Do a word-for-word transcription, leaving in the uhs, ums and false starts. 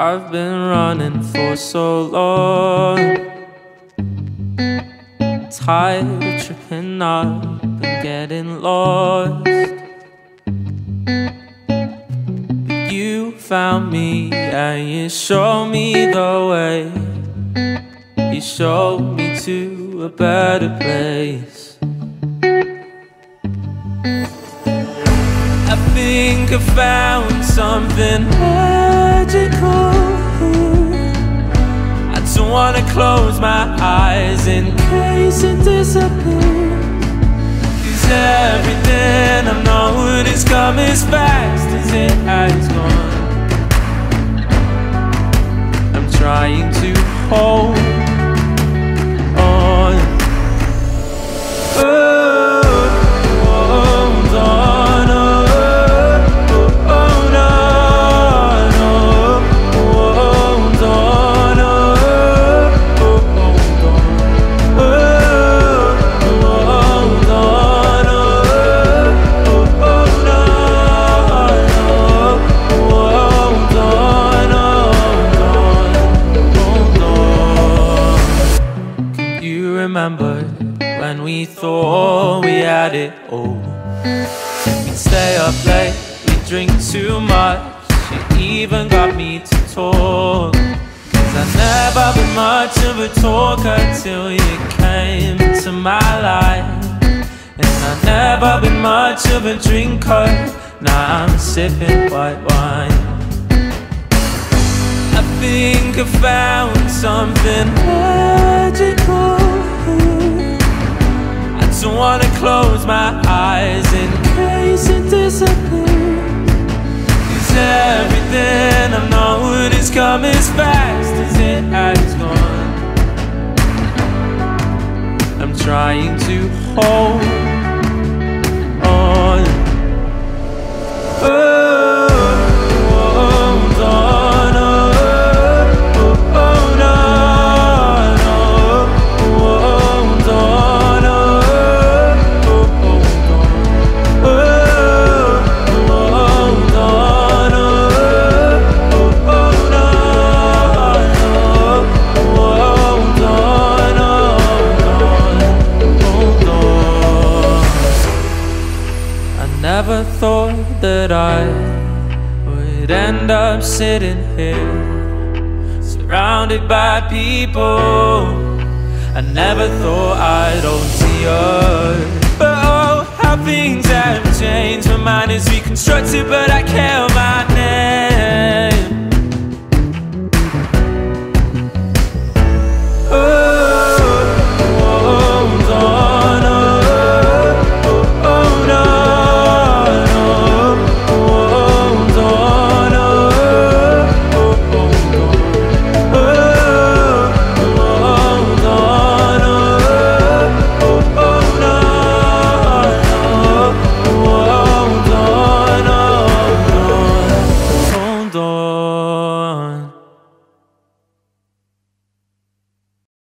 I've been running for so long, tired of tripping up and getting lost. But you found me and you showed me the way. You showed me to a better place. I think I found something magical here. I don't wanna close my eyes in case it disappears. 'Cause everything I've known is coming as fast as it has gone. I'm trying to hold on. Oh, hold on. We thought we had it all. We'd stay up late, we'd drink too much. She even got me to talk, 'cause I've never been much of a talker till you came into my life. And I've never been much of a drinker. Now I'm sipping white wine. I think I found something magical here. I don't wanna close my eyes in case it disappears. 'Cause everything I've known is coming as fast as it has gone. I'm trying to hold on. Oh, hold on. Oh, oh, oh no. Never thought that I would end up sitting here, surrounded by people. I never thought I'd own tears. But oh, how things have changed. My mind is reconstructed, but I care my name.